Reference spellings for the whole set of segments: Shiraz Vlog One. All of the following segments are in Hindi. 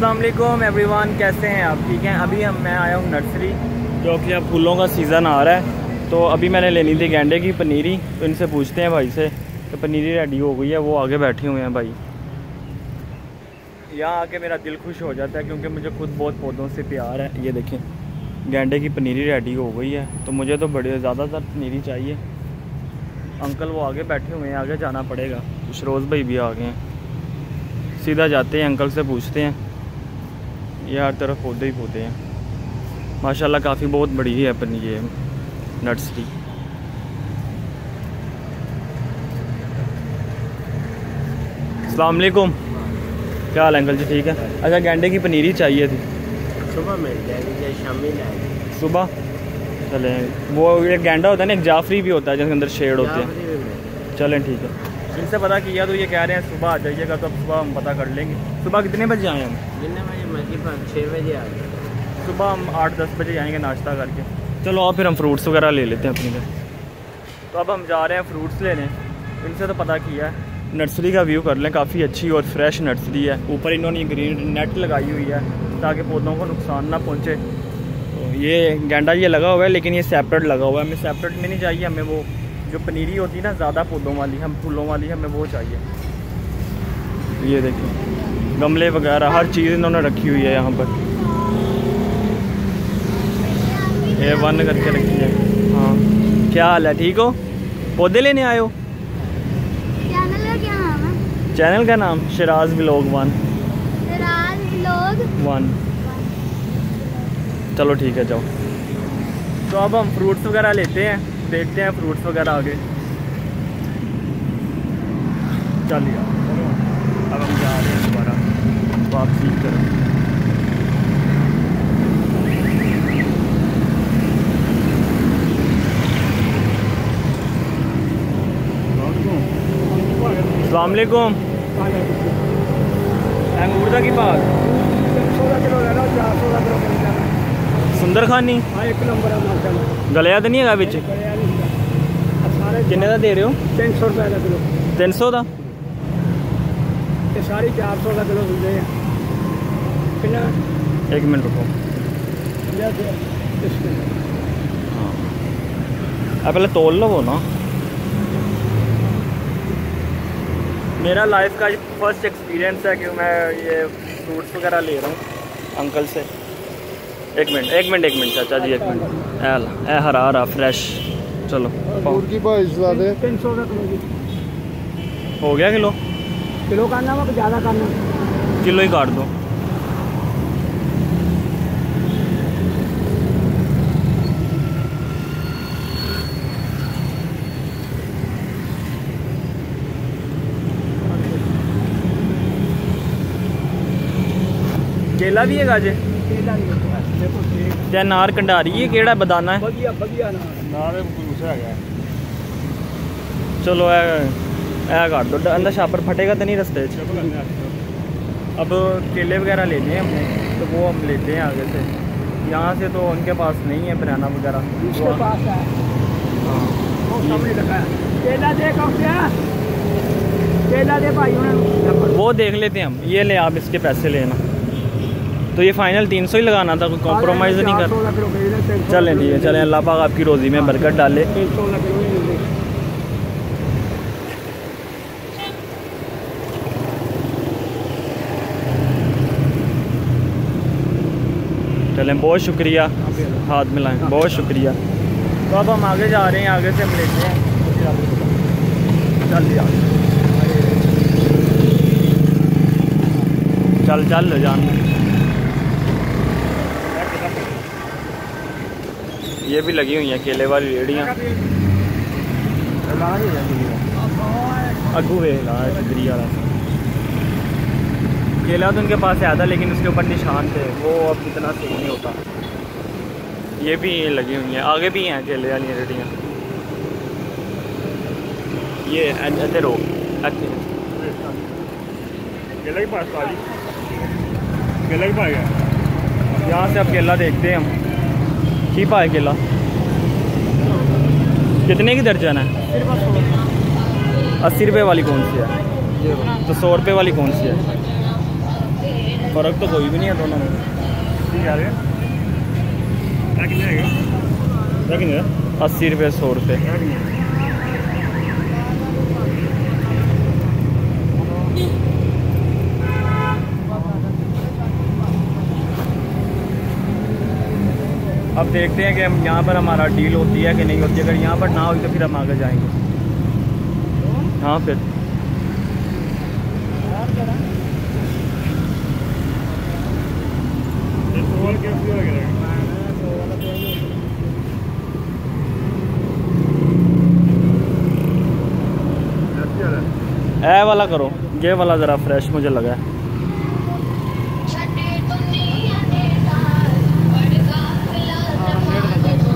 अस्सलाम वालेकुम एवरीवन, कैसे हैं आप? ठीक हैं। अभी मैं आया हूँ नर्सरी, जो कि अब फूलों का सीज़न आ रहा है। तो अभी मैंने लेनी थी गेंडे की पनीरी, तो इनसे पूछते हैं भाई से कि पनीरी रेडी हो गई है। वो आगे बैठे हुए हैं भाई। यहाँ आके मेरा दिल खुश हो जाता है क्योंकि मुझे खुद बहुत पौधों से प्यार है। ये देखें, गेंडे की पनीरी रेडी हो गई है। तो मुझे तो बड़े ज़्यादातर पनीरी चाहिए। अंकल वो आगे बैठे हुए हैं, आगे जाना पड़ेगा। शिराज़ भाई भी आ गए हैं। सीधा जाते हैं, अंकल से पूछते हैं। ये हर तरफ पौधे ही पौधे हैं माशाल्लाह। काफ़ी बहुत बड़ी है अपनी ये नर्सरी। अस्सलाम वालेकुम, क्या हाल है अंकल जी? ठीक है। अच्छा, गेंडे की पनीरी चाहिए थी। सुबह मिल जाएगी, शाम में लाएंगे। सुबह चलें। वो एक गेंडा होता है ना, एक जाफरी भी होता है जिसके अंदर शेड होते हैं। चलें ठीक है। इनसे पता किया तो ये कह रहे हैं सुबह आ जाइएगा, तो सुबह हम पता कर लेंगे। सुबह कितने बजे आएँ हम? कितने बजे मस्जिद पर 6 बजे आ गए। सुबह हम 8-10 बजे आएंगे नाश्ता करके। चलो और फिर हम फ्रूट्स वगैरह ले लेते हैं अपने घर। तो अब हम जा रहे हैं फ्रूट्स लेने। इनसे तो पता किया है। नर्सरी का व्यू कर लें, काफ़ी अच्छी और फ्रेश नर्सरी है। ऊपर इन्होंने ग्रीन नेट लगाई हुई है ताकि पौधों को नुकसान ना पहुँचे। तो ये गेंडा ये लगा हुआ है, लेकिन ये सेपरेट लगा हुआ है। हमें सेपरेट में नहीं चाहिए। हमें वो जो पनीरी होती है ना, ज़्यादा पौधों वाली, हम फूलों वाली, हमें वो चाहिए। ये देखिए गमले वगैरह हर चीज़ इन्होंने रखी हुई है यहाँ पर। ये वन करके रखी है। हाँ, क्या हाल है? ठीक हो? पौधे लेने आए हो? चैनल का क्या नाम है? चैनल का नाम Shiraz vlog one. Shiraz vlog one. चलो ठीक है, जाओ। तो अब हम फ्रूट्स वगैरह लेते हैं, देखते हैं फ्रूट्स वगैरह आगे। चलिए अब हम जा रहे हैं दोबारा वापसी की तरफ। अस्सलाम वालेकुम। अंगूर का की भाव? 16 किलो लेना, 4 16 किलो लेना। सुंदर खानी गलिया तो नहीं है बिच? किन्ने का दे रहे हो? 300 रुपये का किलो। 300 का? ये सारी 400 का किलो दूसरे हैं। कितना? 1 मिनट रुको। हाँ, अब पहले तोल लो वो ना। मेरा लाइफ का फर्स्ट एक्सपीरियंस है कि मैं ये फ्रूट्स वगैरह ले रहा हूँ अंकल से। एक मिनट चाचा जी, 1 मिनट। ए हरा हरा फ्रेश। चलो की भाई 300 का हो गया। किलो करना वो ज़्यादा करना, किलो ही काट दो। केला भी है? गाजे ते नार कंडारी है केड़ा? बदाना है? बढ़िया बढ़िया नार दूसरा है। चलो ऐ काट दो। अंदर छापर फटेगा तो नहीं रस्ते? अब केले वगैरह ले लिए हमने, तो वो हम लेते हैं आगे से। यहाँ से तो उनके पास नहीं है बनाना वगैरह। वो देख लेते हैं हम। ये ले आप इसके पैसे लेना। तो ये फाइनल 300 ही लगाना था, कोई कॉम्प्रोमाइज़ नहीं कर। चलें ठीक है, चलें। अल्लाह पाक आपकी रोज़ी में बरकत डाले। चलें, बहुत शुक्रिया। हाथ मिलाएं, बहुत शुक्रिया। तो अब हम आगे जा रहे हैं, आगे से हम लेते हैं। चल जान। ये भी लगी हुई हैं केले वाली रेड़ियाँ। अगू वे वाला केला तो उनके पास आया था, लेकिन उसके ऊपर निशान थे, वो अब इतना सही नहीं होता। ये भी लगी हुई हैं, आगे भी हैं केले वाली रेड़ियाँ। ये अच्छे रो केला के पास केला के यहाँ से अब केला देखते हैं हम। की पाए केला कितने की दर्जन है? 80 रुपये वाली कौन सी है? तो 100 रुपये वाली कौन सी है? फर्क तो कोई भी नहीं है दोनों में। ठीक है आगे 80 रुपये 100 रुपये। अब देखते हैं कि हम यहाँ पर हमारा डील होती है कि नहीं होती है। अगर यहाँ पर ना होगी तो फिर हम आगे जाएंगे। हाँ फिर ए वाला करो, ये वाला ज़रा फ्रेश मुझे लगा है।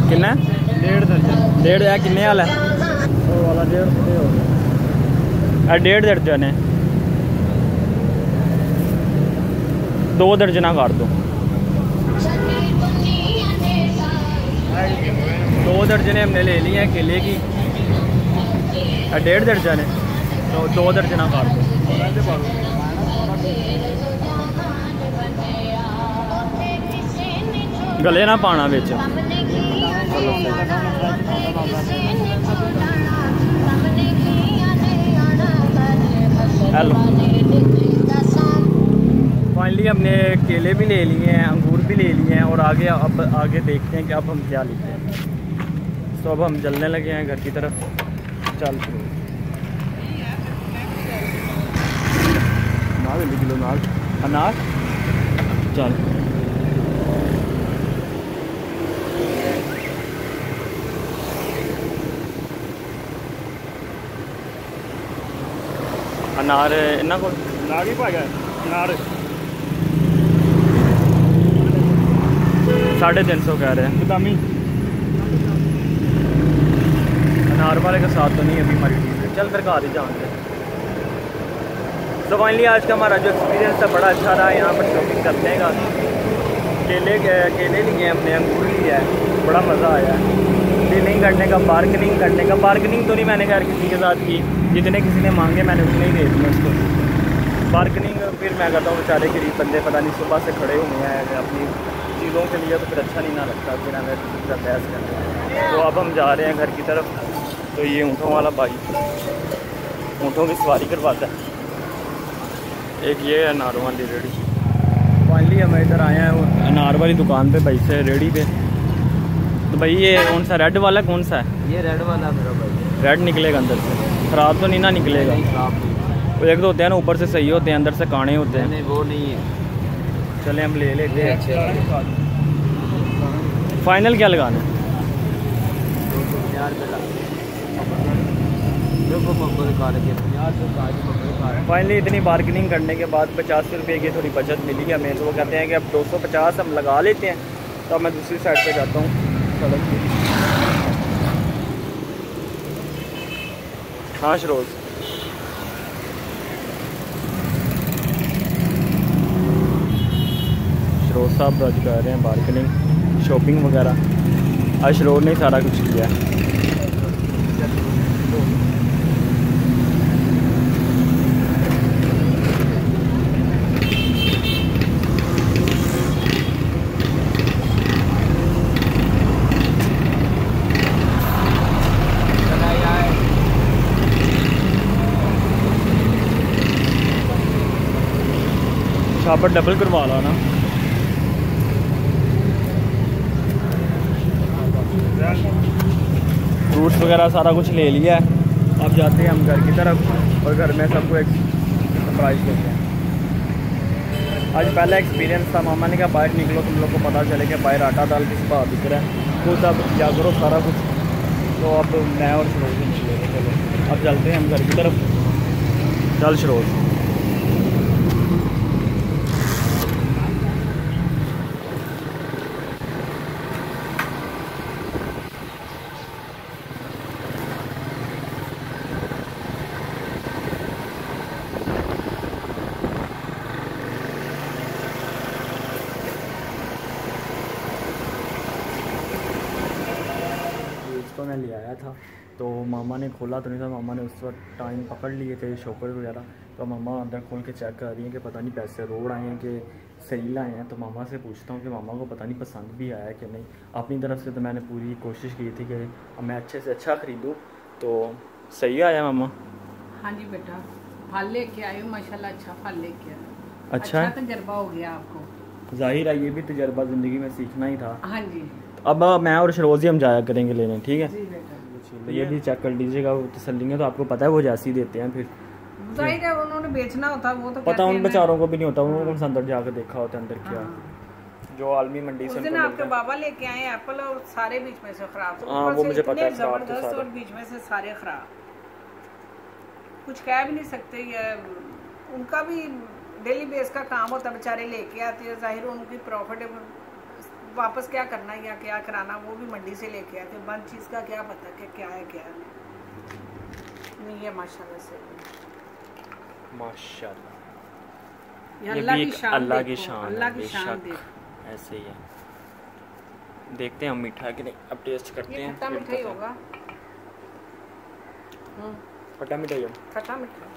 किन्ना डेढ़ है किन्ने वाला है? डेढ़ दर्जन है, 2 दर्जना काट दो, 2 दर्जने हमने ले ली है केले की। 1.5 दर्जन है तो 2 दर्जना काट दो। गले ना पाना बेच। हेलो फाइनली हमने केले भी ले लिए हैं, अंगूर भी ले लिए हैं और आगे अब आगे देखते हैं कि अब हम क्या लेते हैं। तो अब हम चलने लगे हैं घर की तरफ। चल किलो अनार चल। अनार इन्हों को अनार ही पाया अनार 350 कह रहे हैं। बदामी अनार वाले के साथ तो नहीं अभी हमारी टीम। चल फिर कहा जाएंगे। तो फाइनली आज का हमारा जो एक्सपीरियंस था बड़ा अच्छा रहा। यहाँ पर शॉपिंग करने का केले लिए हमने, अंगूर लिया है, बड़ा मज़ा आया। डीलिंग करने का, बार्गेनिंग करने का, बार्गेनिंग तो नहीं मैंने खैर किसी के साथ की, जितने किसी ने मांगे मैंने उतने ही दे दिए उसको बार्गेनिंग। फिर मैं कहता हूँ बेचारे गरीब बंदे पता नहीं सुबह से खड़े हुए हैं अपनी चीज़ों के लिए, तो फिर अच्छा नहीं ना लगता फिर हमें उसका बहस करना। तो अब हम जा रहे हैं घर की तरफ। तो ये ऊँटों वाला भाई ऊँटों की सवारी करवाता है। एक ये है अनार वाली रेडी। फाइनली हम इधर आए हैं अनार वाली दुकान पे भाई से रेडी पे। तो भाई ये कौन सा रेड वाला कौन सा है? ये रेड वाला भाई। रेड निकलेगा अंदर से, ख़राब तो नहीं ना निकलेगा? वो एक तो होते हैं ना ऊपर से सही होते हैं, अंदर से काने होते हैं। नहीं वो नहीं है, चले हम ले लेते हैं। फाइनल क्या लगाना है? फाइनली इतनी बार्गेनिंग करने के बाद 50 रुपये की थोड़ी बचत मिली है हमें। तो वो कहते हैं कि अब 250 हम लगा लेते हैं। तो मैं दूसरी साइड पे जाता हूँ सड़क की। हाँ शिरोज़ साहब आज कर रहे हैं बार्गेनिंग, शॉपिंग वगैरह। आज रोड ने सारा कुछ किया। छापर डबल करवा लो ना। फ्रूट्स वगैरह सारा कुछ ले लिया है। अब जाते हैं हम घर की तरफ और घर में सबको एक सरप्राइज़ देते हैं। आज पहला एक्सपीरियंस था, मामा ने कहा बाहर निकलो, तुम लोग को पता चले कि बाहर आटा दाल किस भाव बिक रहा है, तो तब क्या करो सारा कुछ। तो अब मैं और शिरोज़ निकले। चलो अब चलते हैं हम घर की तरफ। चल शिरोज़। तो मैं ले आया था तो मामा ने खोला तो नहीं था, मामा ने उस वक्त टाइम पकड़ लिए थे शॉपर वगैरह। तो मामा अंदर खोल के चेक कर रही हैं कि पता नहीं पैसे रोड आए हैं कि सही आए हैं। तो मामा से पूछता हूँ कि मामा को पता नहीं पसंद भी आया कि नहीं। अपनी तरफ से तो मैंने पूरी कोशिश की थी कि मैं अच्छे से अच्छा ख़रीदूँ, तो सही आया मामा? हाँ जी बेटा, फल लेके आए हो माशाल्लाह, अच्छा फल लेके आए। अच्छा तजर्बा हो गया आपको? जाहिर है ये भी तजर्बा ज़िंदगी में सीखना ही था। हाँ जी। तो अब मैं और शरोज़ी हम जाया करेंगे लेने, ठीक है? जी बेटा। तो ये भी चेक कर लीजिएगा, वो तसल्ली है। तो आपको पता है वो जैसी देते हैं, फिर जाहिर है उन्होंने बेचना होता है, वो तो पता उन बेचारों को भी नहीं होता, उन्होंने अंदर जाकर देखा होता है अंदर क्या जो आलमी मंडी से आपके बाबा लेके आए एप्पल और सारे बीच में से खराब। हाँ वो मुझे पता है, जबरदस्त और बीच में से सारे खराब, कुछ कह भी नहीं सकते। ये उनका भी डेली बेस का काम होता, बेचारे लेके आते हैं, जाहिर उनकी प्रॉफिट वापस क्या करना या क्या कराना, वो भी मंडी से लेके आते हैं। बंद चीज़ का क्या पता कि क्या है क्या नहीं है। माशाल्लाह से माशाल्लाह, अल्लाह की शान ऐसे ही है। देखते हैं हम मीठा कि नहीं, अब टेस्ट करते हैं। खट्टा मीठा ही होगा। खट्टा मीठा ही है, खट्टा मीठा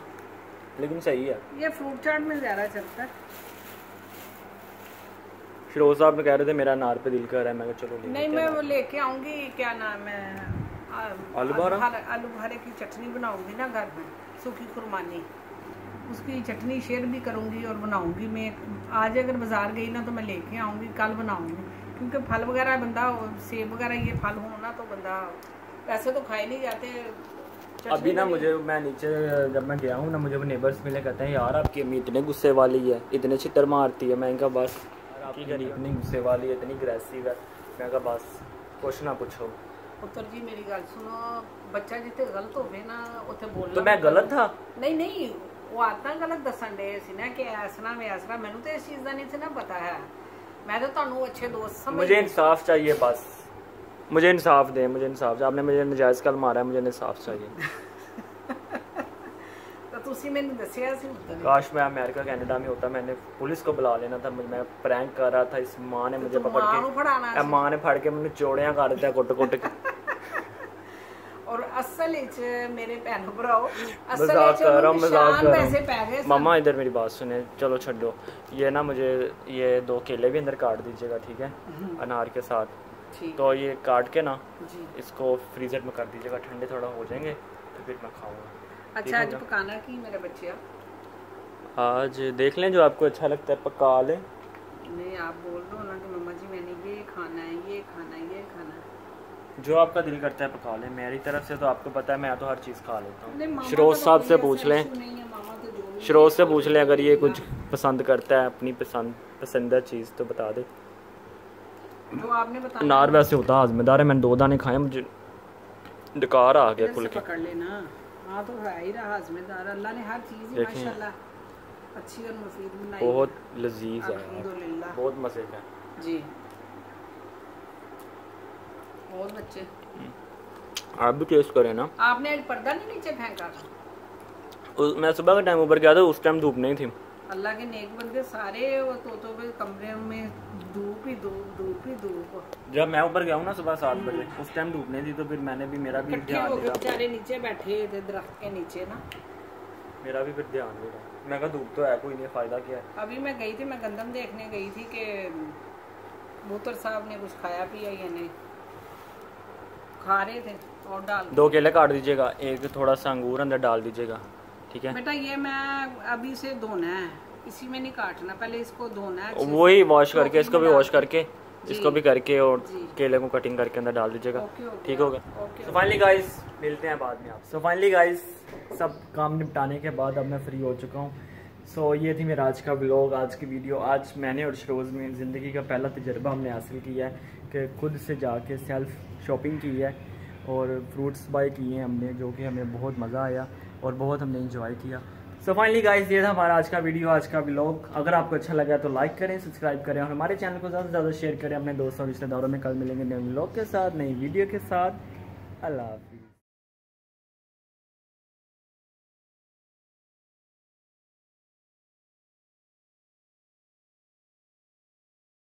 लेकिन सही है। ये फ्रूट चाट में ज़्यादा चलता है। फिरोज साहब ने कह रहे थे मेरा अनार पे दिल कर रहा है, मैं चलो ले नहीं मैं वो लेके आऊँगी। क्या नाम है, आलू भरे की चटनी बनाऊँगी ना घर में, सूखी खुरमानी, उसकी चटनी शेयर भी करूँगी और बनाऊँगी। मैं आज अगर बाज़ार गई ना तो मैं लेके आऊँगी, कल बनाऊँगी, क्योंकि फल वगैरह बंदा सेब वगैरह ये फल हो ना तो बंदा वैसे तो खाए नहीं जाते। अभी ना मुझे, मैं नीचे जब मैं गया हूँ ना, मुझे वो नेबर्स मिले, कहते हैं यार आपकी अम्मी इतने गुस्से वाली है, इतने छितर मारती है। मैं कहा बस, आपकी गरीब इतनी गुस्से वाली है, इतनी अग्रेसिव है। मैं कहा बस कुछ ना पूछो। पुत्र जी मेरी गल सुनो, बच्चा जितने गलत होवे ना उसे बोलना। तो मैं गलत था? नहीं वो आता गलत दसन डे सी ना कि ऐसा वैसना, मैनू तो इस चीज़ का नहीं ना पता है। मैं तो तुहानू अच्छे दोस्त समझ, मुझे इंसाफ चाहिए बस, मुझे इंसाफ दे, मुझे इंसाफ। आपने मुझे नजायज़ कल मारा है, मुझे इंसाफ चाहिए। तो तुसी मैंने दसिया सी उधर, काश मैं अमेरिका कनाडा में होता, मैंने पुलिस को बुला लेना था। मैं प्रैंक कर रहा था, इस माँ ने मुझे पकड़ के, माँ ने फड़ के मुझे चोड़ियाँ कर दिया कुट-कुट के। और असल इच मेरे भैनों भराओ, असल मामा इधर मेरी बात सुने, चलो छोड़ो ये ना, मुझे ये 2 केले भी अंदर काट दीजिएगा, ठीक है, अनार के साथ। तो ये काट के ना इसको फ्रीजर में कर दीजिएगा, ठंडे थोड़ा हो जाएंगे तो फिर मैं खाऊंगा। अच्छा आज पकाना कि मेरे बच्चे आज देख लें जो आपको अच्छा लगता है, पका लें। नहीं आप बोल दो ना कि मम्मा जी मैंने ये खाना है, ये खाना है, ये खाना है, जो आपका दिल करता है पका लें। मेरी तरफ से तो आपको पता है मैं तो हर चीज़ खा लेता हूँ। शिरोज़ साहब से पूछ लें, शिरोज़ से पूछ लें अगर ये कुछ पसंद करता है, अपनी पसंदीदा चीज़ तो बता दे। जो आपने बताया अनार वैसे होता है आजमेदार है, मैंने 2 दाने खाए, मुझे डकार आ गया खुल के। पकड़ लेना, हाँ तो है ही रहा आजमेदार। अल्लाह ने हर चीज़ माशाल्लाह अच्छी और मुफीद बनाई, बहुत लजीज है, अल्हम्दुलिल्लाह बहुत मज़े का जी। और बच्चे आप भी टेस्ट करें ना। आपने आज पर्दा नहीं नीचे फेंका था? मैं सुबह का टाइम ऊपर गया था, उस टाइम धूप नहीं थी। अल्लाह के नेक बंदे सारे तोतों के कमरे में धूप ही धूप। जब मैं ऊपर गया हूँ ना सुबह 7 बजे, उस टाइम धूप नहीं थी, तो फिर मैंने भी मेरा भी ध्यान दिया, बेचारे नीचे बैठे थे दरख्त के नीचे ना, मेरा भी फिर ध्यान दिया। मैं कहा धूप तो है, कोई नहीं, फ़ायदा क्या है। अभी मैं गई थी, मैं गंदम देखने गई थी कि बूतर साहब ने कुछ खाया पिया या नहीं, खा रहे थे। और डाल 2 केले काट दीजिएगा, एक थोड़ा सा अंगूर अंदर डाल दीजिएगा, ठीक है बेटा। ये मैं अभी से धोना है, इसी में नहीं काटना, पहले इसको धोना है, वही वॉश करके, इसको भी वॉश करके, इसको भी करके, और केले को कटिंग करके अंदर डाल दीजिएगा, ठीक होगा। सो फाइनली गाइस मिलते हैं बाद में आप। सो फाइनली गाइस सब काम निपटाने के बाद अब मैं फ्री हो चुका हूँ। सो ये थी मेरा आज का व्लॉग, आज की वीडियो। आज मैंने और शिरोज़ में ज़िंदगी का पहला तजर्बा हमने हासिल किया है कि खुद से जाके सेल्फ शॉपिंग की है और फ्रूट्स बाई किए हैं हमने, जो कि हमें बहुत मज़ा आया और बहुत हमने इंजॉय किया। सो फाइनली गाइस ये था हमारा आज का वीडियो, आज का व्लॉग। अगर आपको अच्छा लगा तो लाइक करें, सब्सक्राइब करें और हमारे चैनल को ज़्यादा से ज़्यादा शेयर करें अपने दोस्तों और रिश्तेदारों में। कल मिलेंगे नए व्लॉग के साथ, नई वीडियो के साथ। अल्लाह हाफिज़।